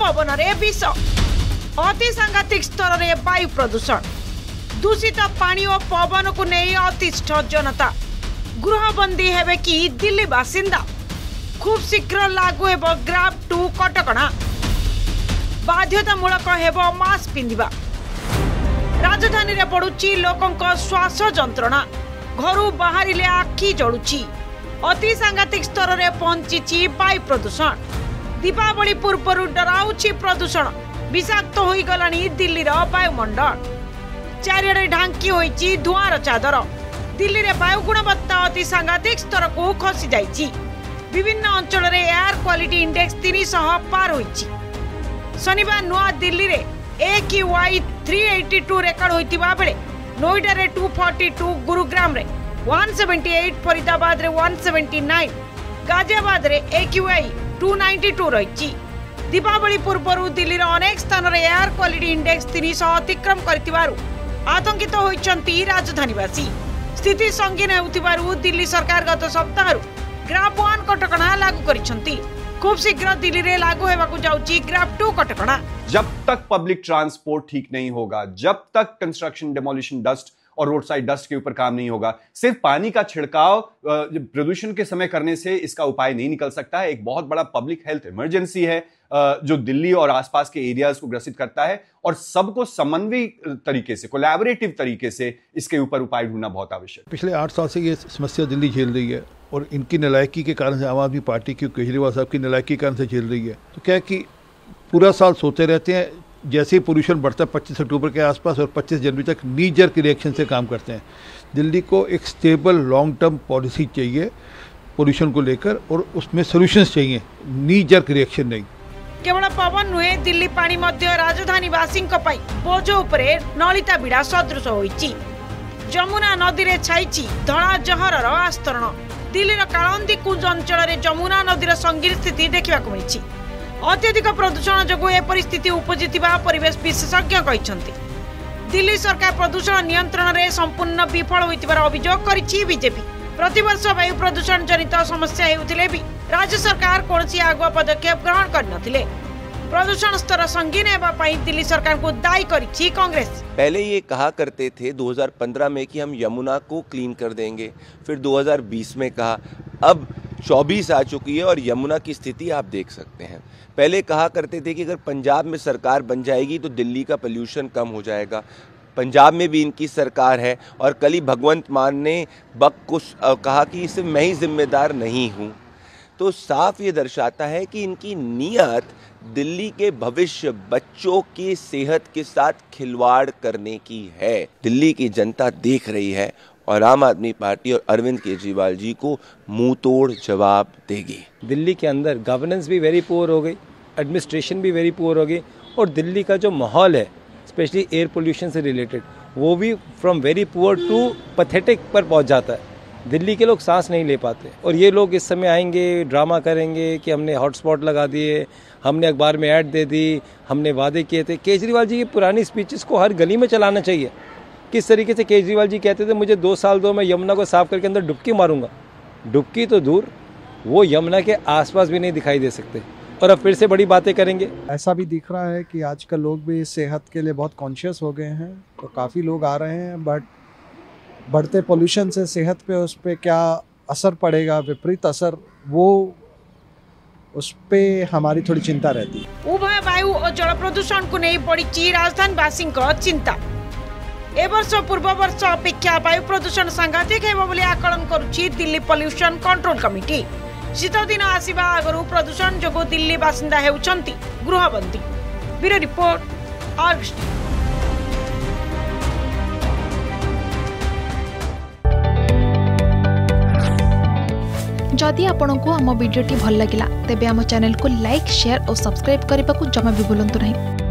पवन में विष, अति सांघातिक स्तर में वायु प्रदूषण, दूषित पानी और पवन को नहीं अतिष्ठ जनता गृहबंदी हेबे कि दिल्ली बासिंदा। खूब शीघ्र लागू हेबो ग्राप 2 कटकणा, बाध्यतामूलक हेबो मास्क पिंधिबा। राजधानी रे पडुची लोकंक श्वास यंत्रणा, घरु बाहरिले आखि जळुची, अति सांघातिक स्तर रे पहुंचीची वायु प्रदूषण। दीपावली पूर्वरु डराउची प्रदूषण, विषाक्त होई गलाणी दिल्ली रो वायुमंडल। चारिआडे ढांकी होईची धुआर चादर। दिल्ली रे वायु गुणवत्ता अति सांघातिक स्तर को खसी जाईची। विभिन्न अंचल रे एयर क्वालिटी इंडेक्स 300 पार होईची। शनिवार नुआ दिल्ली रे AQI 382 रेकर्ड होता बेले नोएडा रे 242, गुरुग्राम रे 178, फरीदाबाद रे 179, गाजियाबाद रे AQI 292 रही। दीपावली पूर्व दिल्ली रे अनेक स्थान रे एयर क्वालिटी इंडेक्स 300 अतिक्रम कर आतंकित तो होती राजधानीवासी। स्थिति संगीन हो दिल्ली सरकार गत सप्ताह ग्राप 1 कटकणा लागू कर। खूब शीघ्र दिल्ली रे लागू ग्राप 2 कटकणा। जब तक पब्लिक ट्रांसपोर्ट ठीक नहीं होगा, जब तक कंस्ट्रक्शन डेमोलिशन डस्ट और रोड साइड डस्ट के ऊपर काम नहीं होगा, सिर्फ पानी का छिड़काव प्रदूषण के समय करने से इसका उपाय नहीं निकल सकता है। एक बहुत बड़ा पब्लिक हेल्थ इमरजेंसी है जो दिल्ली और आसपास के एरियाज को ग्रसित करता है, और सबको समन्वय तरीके से, कोलैबोरेटिव तरीके से इसके ऊपर उपाय ढूंढना बहुत आवश्यक। पिछले 8 साल से ये समस्या दिल्ली झेल रही है, और इनकी नालायकी के कारण से, आम आदमी पार्टी की केजरीवाल साहब की नालायकी के कारण से झेल रही है। तो क्या है कि पूरा साल सोते रहते हैं, जैसे ही पोल्यूशन बढ़ता है 25 अक्टूबर के आसपास और 25 जनवरी तक नी जर्क रिएक्शन से काम करते हैं। दिल्ली को एक स्टेबल लॉन्ग टर्म पॉलिसी चाहिए पोल्यूशन को लेकर, और उसमें सोल्यूशंस चाहिए, नी जर्क रिएक्शन नहीं। केवल पवन नुहे, दिल्ली पानी राजधानीवासी बोझ उपर नलिता विड़ा सदृश होइछि। जमुना नदी में छाइछि धड़ा जहर आस्तरण। दिल्ली कालंदी कुंज अंचल जमुना नदीर संगीन स्थिति देखा मिली। अत्यधिक प्रदूषण जो ए परिस्थिति उपजी परिवेश विशेषज्ञ कहते। दिल्ली सरकार प्रदूषण नियंत्रण में संपूर्ण विफल होइतिबार अभियोग करिछि बीजेपी। प्रतिवर्ष वायु प्रदूषण जनित समस्या हेउथिले भी राज्य सरकार कोनसी आगुआ पदक्षेप ग्रहण करनथिले। प्रदूषण स्तर संगीन होगा दिल्ली सरकार को दायी करी कांग्रेस। पहले ये कहा करते थे 2015 में कि हम यमुना को क्लीन कर देंगे, फिर 2020 में कहा, अब 24 आ चुकी है और यमुना की स्थिति आप देख सकते हैं। पहले कहा करते थे कि अगर पंजाब में सरकार बन जाएगी तो दिल्ली का पोल्यूशन कम हो जाएगा। पंजाब में भी इनकी सरकार है, और कल ही भगवंत मान ने बक को कहा कि सिर्फ मैं ही जिम्मेदार नहीं हूँ। तो साफ ये दर्शाता है कि इनकी नीयत दिल्ली के भविष्य, बच्चों की सेहत के साथ खिलवाड़ करने की है। दिल्ली की जनता देख रही है, और आम आदमी पार्टी और अरविंद केजरीवाल जी को मुंह तोड़ जवाब देगी। दिल्ली के अंदर गवर्नेंस भी वेरी पुअर हो गई, एडमिनिस्ट्रेशन भी वेरी पुअर हो गई, और दिल्ली का जो माहौल है स्पेशली एयर पोल्यूशन से रिलेटेड, वो भी from very poor to pathetic पर पहुँच जाता है। दिल्ली के लोग सांस नहीं ले पाते, और ये लोग इस समय आएंगे, ड्रामा करेंगे कि हमने हॉटस्पॉट लगा दिए, हमने अखबार में ऐड दे दी, हमने वादे किए थे। केजरीवाल जी की पुरानी स्पीचेस को हर गली में चलाना चाहिए। किस तरीके से केजरीवाल जी कहते थे, मुझे 2 साल दो, मैं यमुना को साफ करके अंदर डुबकी मारूंगा। डुबकी तो दूर, वो यमुना के आसपास भी नहीं दिखाई दे सकते, और अब फिर से बड़ी बातें करेंगे। ऐसा भी दिख रहा है कि आजकल लोग भी सेहत के लिए बहुत कॉन्शियस हो गए हैं, तो काफ़ी लोग आ रहे हैं, बट बढ़ते पोल्यूशन से सेहत पे, उस पर क्या असर पड़ेगा, विपरीत असर, वो उस पर हमारी थोड़ी चिंता रहती है। उभय वायु और जल प्रदूषण को नहीं पड़ी राजधानीवासी चिंता। ए वर्ष पूर्व वर्ष अपेक्षा वायु प्रदूषण सांघातिक होबोली आकलन करुछि दिल्ली पोल्यूशन कंट्रोल कमिटी। शीत दिन आसिबा आगरु प्रदूषण जो दिल्ली बासिंदा हेउछंती गृहबंदी। Bureau report, आर्गस्ट। जदि आपंक आम भिड्टे भल लगा तेब आम चैनल को लाइक, शेयर और सब्सक्राइब करने को जमा भी भूलु ना।